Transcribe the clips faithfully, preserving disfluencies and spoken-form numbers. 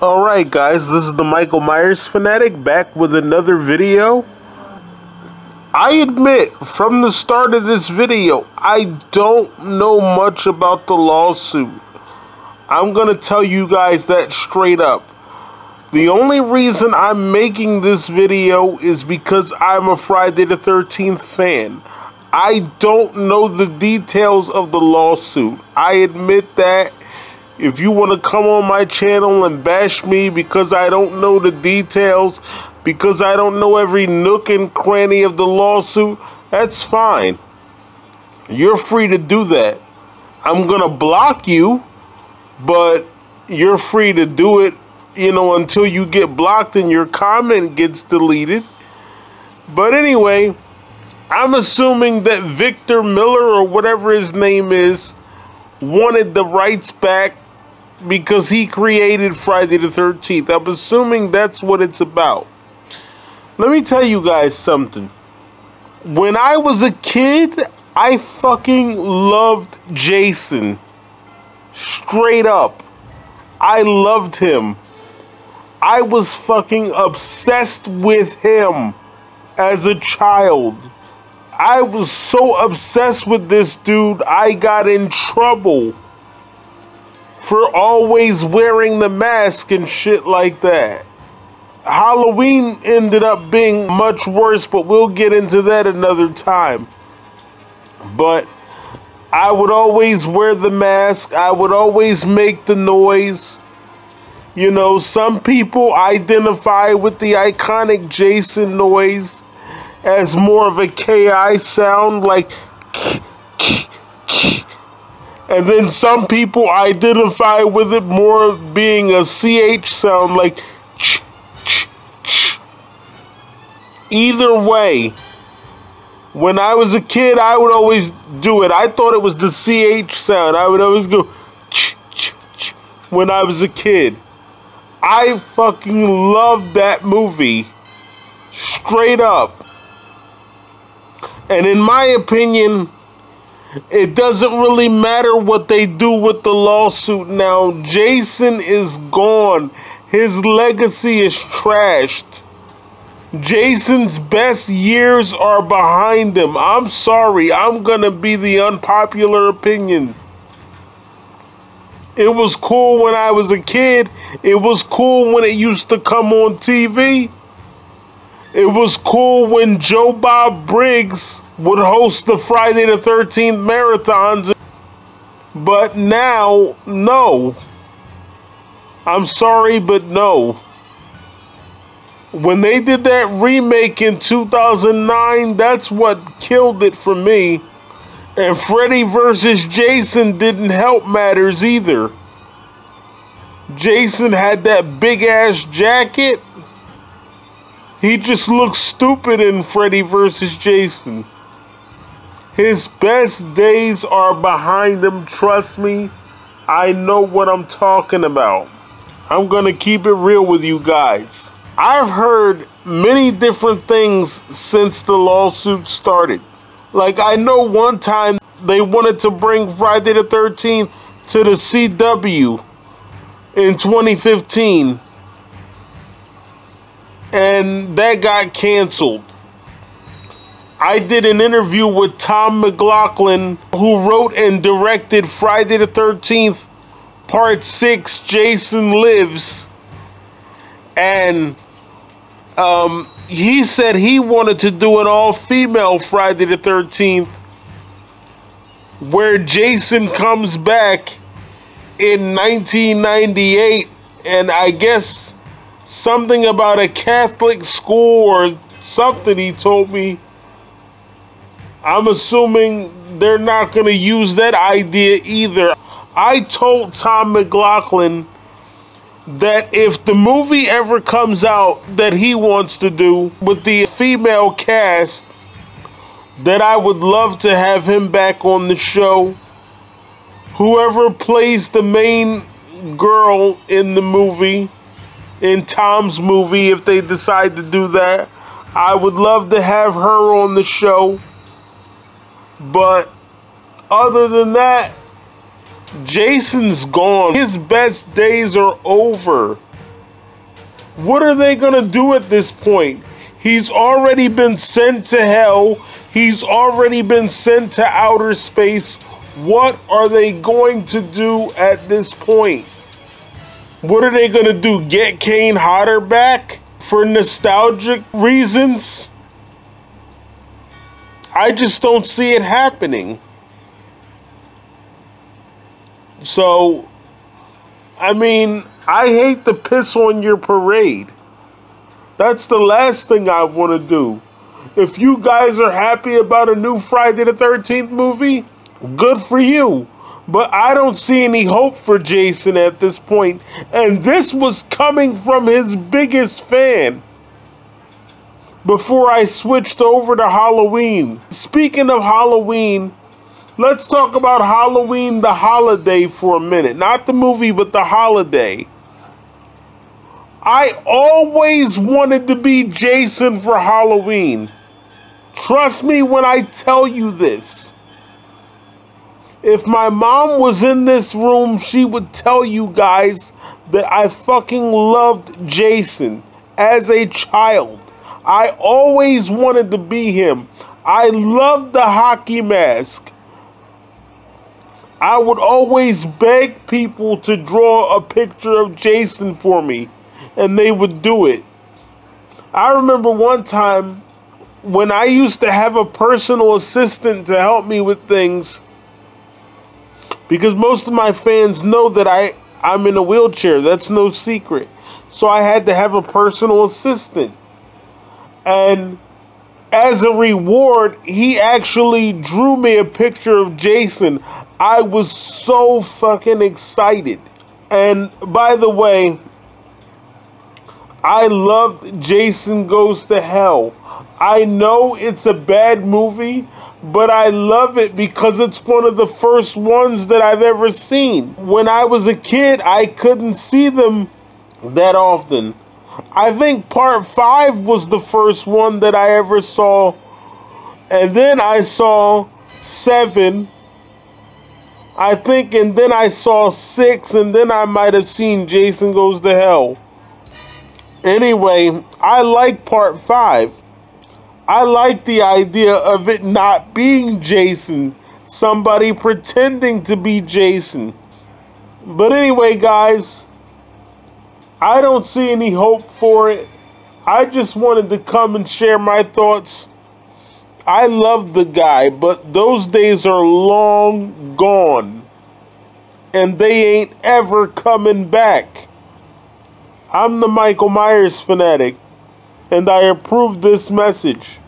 Alright guys, this is the Michael Myers Fanatic back with another video. I admit, from the start of this video, I don't know much about the lawsuit. I'm going to tell you guys that straight up. The only reason I'm making this video is because I'm a Friday the thirteenth fan. I don't know the details of the lawsuit. I admit that. If you want to come on my channel and bash me because I don't know the details, because I don't know every nook and cranny of the lawsuit, that's fine. You're free to do that. I'm going to block you, but you're free to do it, you know, until you get blocked and your comment gets deleted. But anyway, I'm assuming that Victor Miller or whatever his name is wanted the rights back because he created Friday the thirteenth. I'm assuming that's what it's about. Let me tell you guys something. When I was a kid, I fucking loved Jason. Straight up. I loved him. I was fucking obsessed with him as a child. I was so obsessed with this dude, I got in trouble for always wearing the mask and shit like that. Halloween ended up being much worse, but we'll get into that another time. But I would always wear the mask. I would always make the noise. You know, some people identify with the iconic Jason noise as more of a K I sound, like and then some people identify with it more being a C H sound, like either way, when I was a kid, I would always do it. I thought it was the C H sound. I would always go when I was a kid. I fucking loved that movie, straight up. And in my opinion, it doesn't really matter what they do with the lawsuit now. Jason is gone. His legacy is trashed. Jason's best years are behind him. I'm sorry. I'm going to be the unpopular opinion. It was cool when I was a kid. It was cool when it used to come on T V. It was cool when Joe Bob Briggs would host the Friday the thirteenth marathons. But now, no. I'm sorry, but no. When they did that remake in two thousand nine, that's what killed it for me. And Freddy versus Jason didn't help matters either. Jason had that big-ass jacket. He just looks stupid in Freddy versus Jason. His best days are behind him. Trust me, I know what I'm talking about. I'm going to keep it real with you guys. I've heard many different things since the lawsuit started. Like, I know one time they wanted to bring Friday the thirteenth to the C W in twenty fifteen. And that got canceled. I did an interview with Tom McLaughlin, who wrote and directed Friday the thirteenth, Part six, Jason Lives. And um, he said he wanted to do an all-female Friday the thirteenth, where Jason comes back in nineteen ninety-eight, and I guess something about a Catholic school or something, he told me. I'm assuming they're not going to use that idea either. I told Tom McLaughlin that if the movie ever comes out that he wants to do with the female cast, that I would love to have him back on the show. Whoever plays the main girl in the movie, in Tom's movie, if they decide to do that, I would love to have her on the show. But other than that, Jason's gone. His best days are over. What are they going to do at this point? He's already been sent to hell. He's already been sent to outer space. What are they going to do at this point? What are they going to do? Get Kane Hodder back for nostalgic reasons? I just don't see it happening. So, I mean, I hate to piss on your parade. That's the last thing I want to do. If you guys are happy about a new Friday the thirteenth movie, good for you. But I don't see any hope for Jason at this point. And this was coming from his biggest fan before I switched over to Halloween. Speaking of Halloween, let's talk about Halloween the holiday for a minute. Not the movie, but the holiday. I always wanted to be Jason for Halloween. Trust me when I tell you this. If my mom was in this room, she would tell you guys that I fucking loved Jason as a child. I always wanted to be him. I loved the hockey mask. I would always beg people to draw a picture of Jason for me, and they would do it. I remember one time when I used to have a personal assistant to help me with things, because most of my fans know that I, I'm in a wheelchair. That's no secret. So I had to have a personal assistant. And as a reward, he actually drew me a picture of Jason. I was so fucking excited. And by the way, I loved Jason Goes to Hell. I know it's a bad movie, but I love it because it's one of the first ones that I've ever seen. When I was a kid, I couldn't see them that often. I think part five was the first one that I ever saw. And then I saw seven, I think, and then I saw six, and then I might have seen Jason Goes to Hell. Anyway, I like part five. I like the idea of it not being Jason, somebody pretending to be Jason. But anyway, guys, I don't see any hope for it. I just wanted to come and share my thoughts. I love the guy, but those days are long gone. And they ain't ever coming back. I'm the Michael Myers Fanatic, and I approve this message.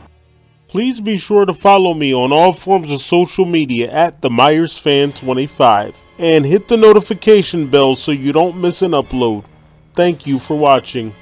Please be sure to follow me on all forms of social media at The Myers Fan twenty-five. And hit the notification bell so you don't miss an upload. Thank you for watching.